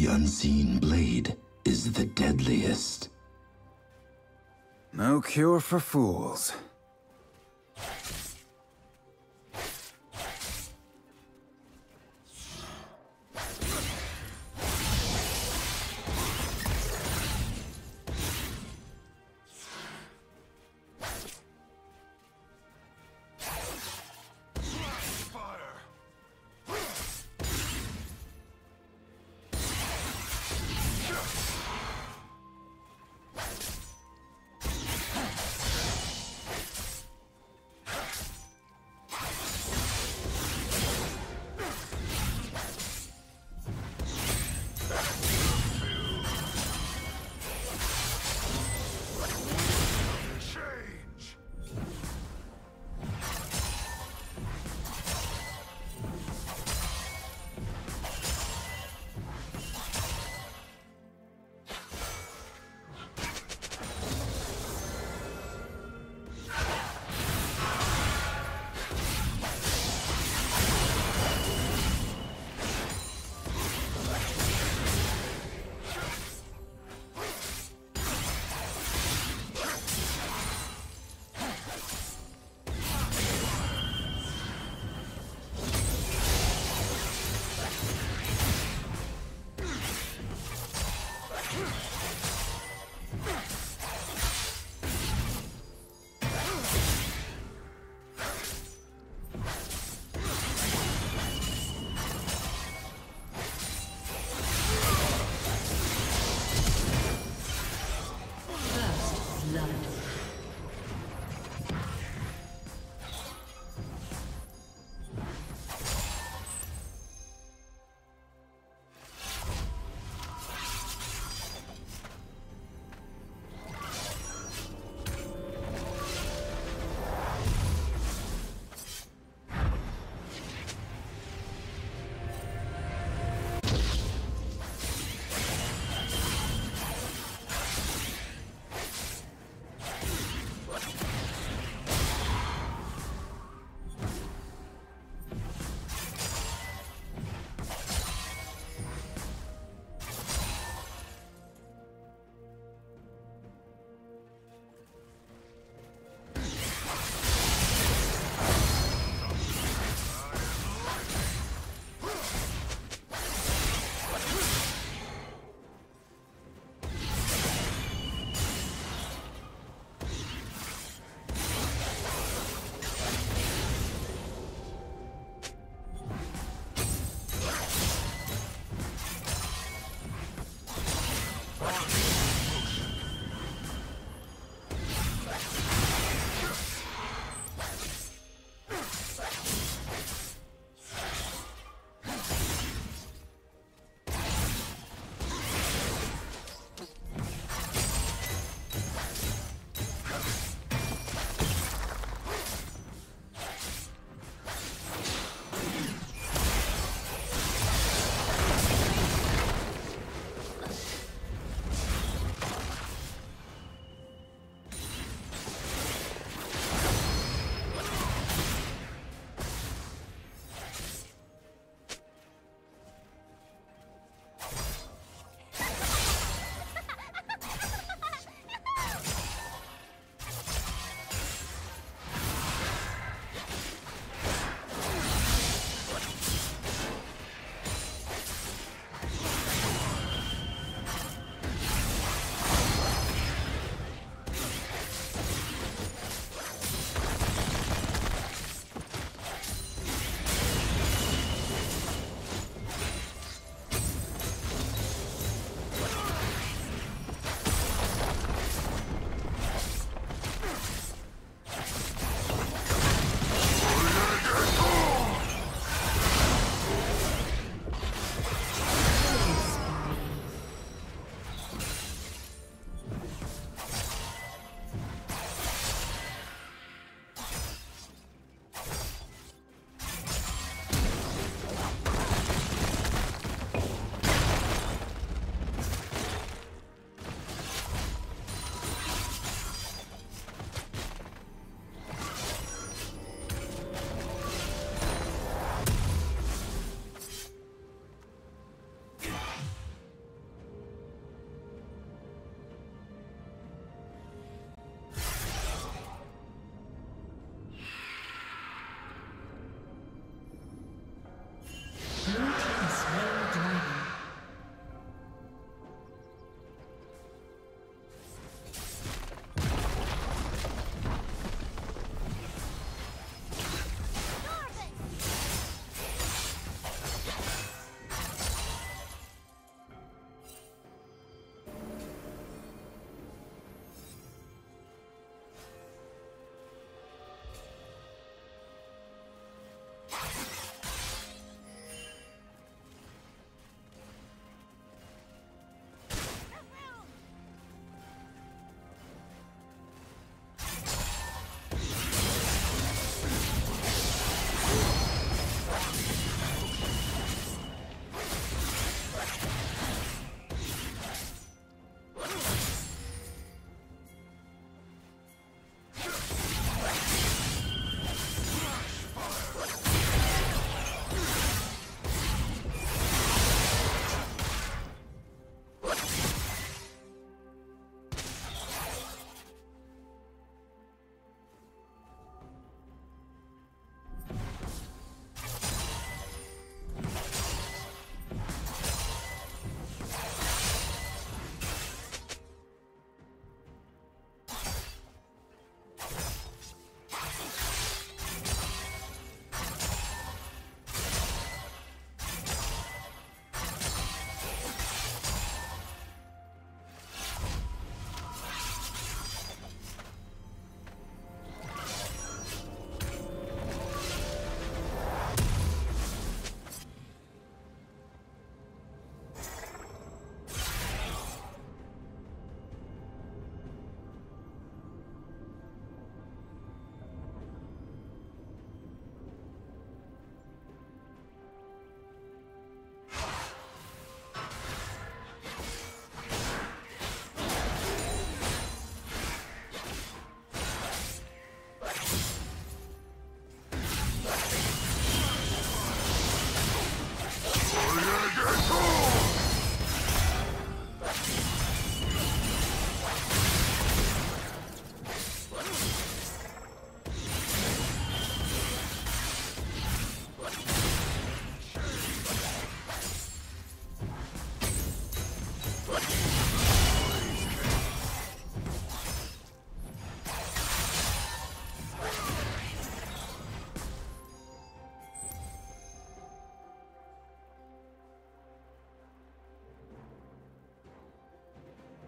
The unseen blade is the deadliest. No cure for fools.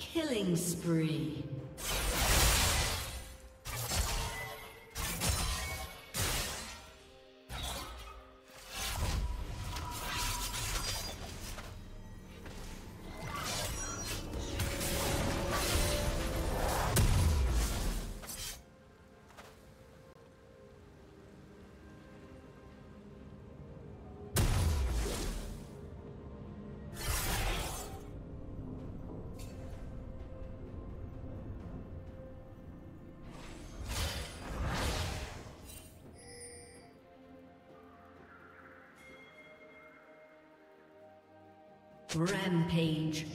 Killing spree. Rampage. Rampage.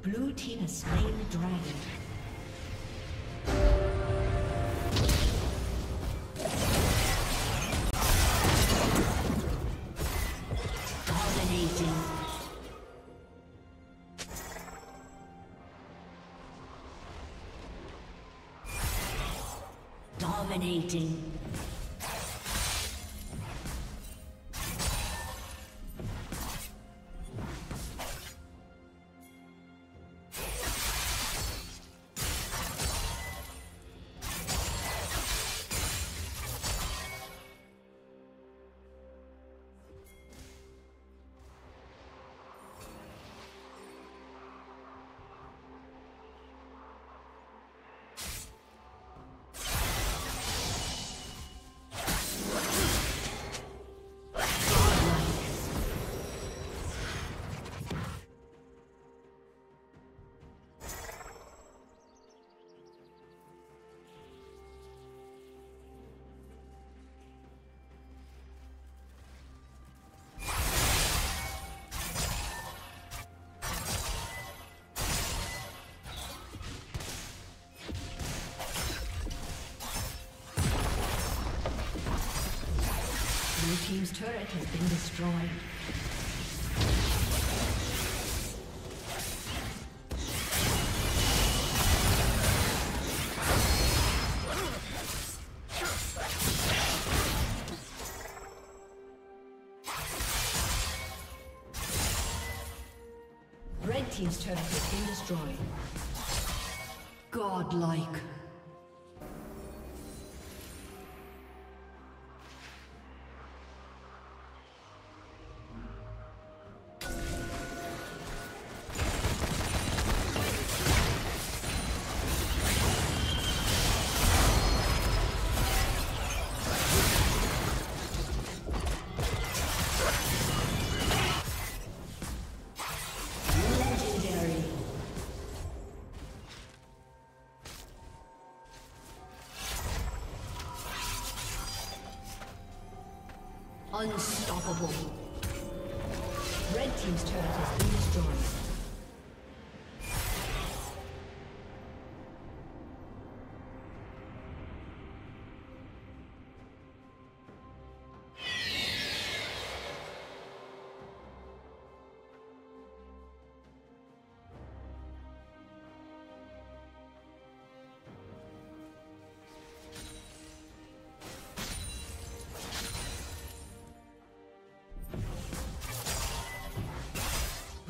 Blue team has slain the dragon. Dominating. Your team's turret has been destroyed. Red team's turret has been destroyed. Godlike. Unstoppable. Red team's turret has been destroyed.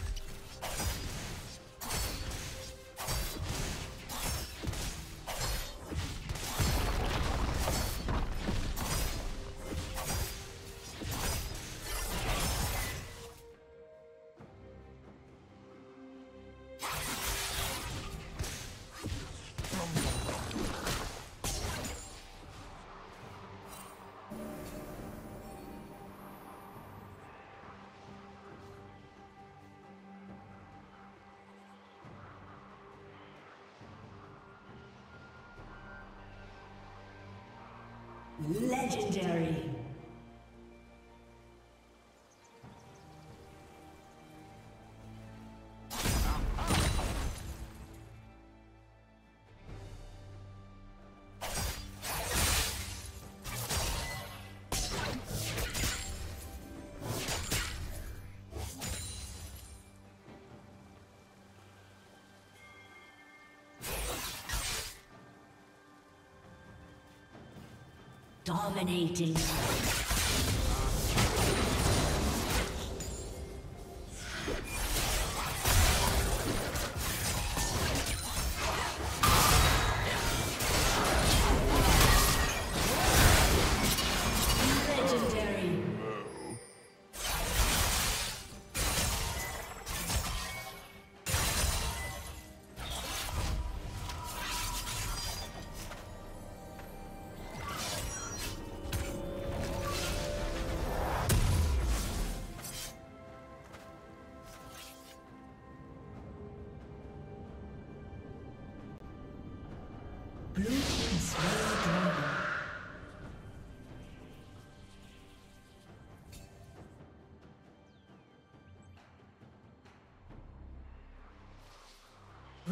Legendary. Dominating.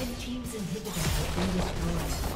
Red team's inhibitor has been destroyed.